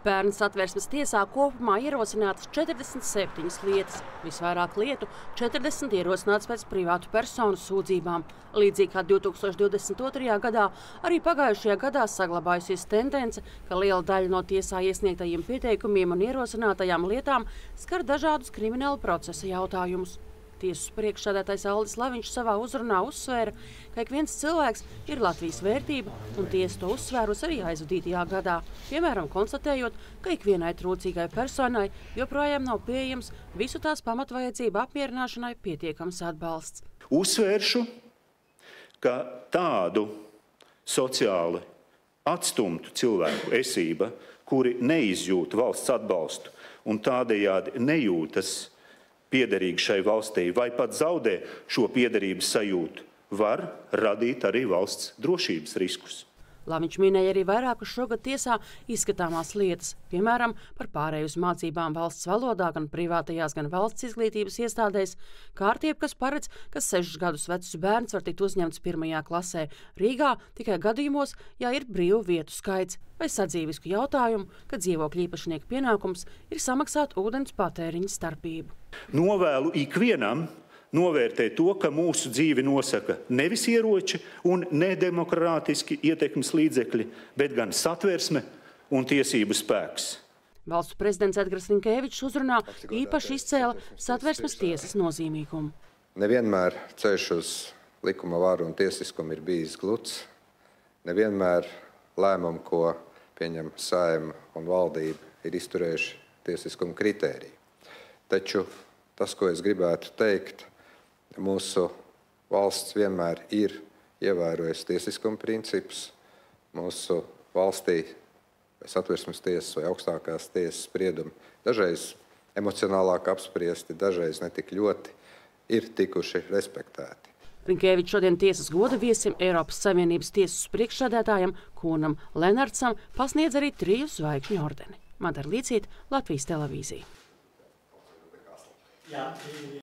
Pērn Satversmes tiesā kopumā ierosinātas 47 lietas, visvairāk lietu 40 ierosināts pēc privātu personu sūdzībām. Līdzīgi kā 2022. gadā, arī pagājušajā gadā saglabājusies tendence, ka liela daļa no tiesā iesniegtajiem pieteikumiem un ierosinātajām lietām skar dažādus kriminālu procesa jautājumus. Tiesas priekšsēdētājs Aldis Laviņš savā uzrunā uzsvēra, ka ik viens cilvēks ir Latvijas vērtība, un tiesa to uzsvērus arī aizvadītajā gadā, piemēram, konstatējot, ka ikvienai trūcīgai personai joprojām nav pieejams visu tās pamatvajadzību apmierināšanai pietiekams atbalsts. Uzsvēršu, ka tādu sociāli atstumtu cilvēku esība, kuri neizjūt valsts atbalstu un tādējādi nejūtas piederīgi šai valstī vai pat zaudē šo piederības sajūtu, var radīt arī valsts drošības riskus. Laviņš minēja arī vairākas šogad tiesā izskatāmās lietas, piemēram, par pārēju uz mācībām valsts valodā, gan privātajās, gan valsts izglītības iestādēs. Kārtība, kas paredz, ka 6 gadus vecs bērns var tikt uzņemts 1. klasē Rīgā tikai gadījumos, ja ir brīvu vietu skaits, vai sadzīvisku jautājumu, ka dzīvokļu īpašnieku pienākums ir samaksāt ūdens patēriņa starpību. Novēlu ikvienam novērtē to, ka mūsu dzīvi nosaka nevis ieroči un nedemokrātiski ietekmes līdzekļi, bet gan satversme un tiesību spēks. Valsts prezidents Edgars Rinkēvičs uzrunā īpaši izcēla satversmes tiesas nozīmīgumu. Nevienmēr ceļš uz likuma varu un tiesiskumu ir bijis gluds. Nevienmēr lēmumu, ko pieņem Saeima un valdība, ir izturējuši tiesiskumu kritēriju. Taču tas, ko es gribētu teikt, mūsu valsts vienmēr ir ievērojusi tiesiskuma principus. Mūsu valstī satversmes tiesas vai augstākās tiesas spriedumi dažreiz emocionālāk apspriesti, dažreiz netik ļoti, ir tikuši respektēti. Rinkēvičs šodien tiesas goda viesim Eiropas Savienības tiesas priekšsēdētājam Kūnam Lenartsam pasniedz arī 3 zvaigžņu ordeni. Madara Līcīte, Latvijas televīzija. Yeah.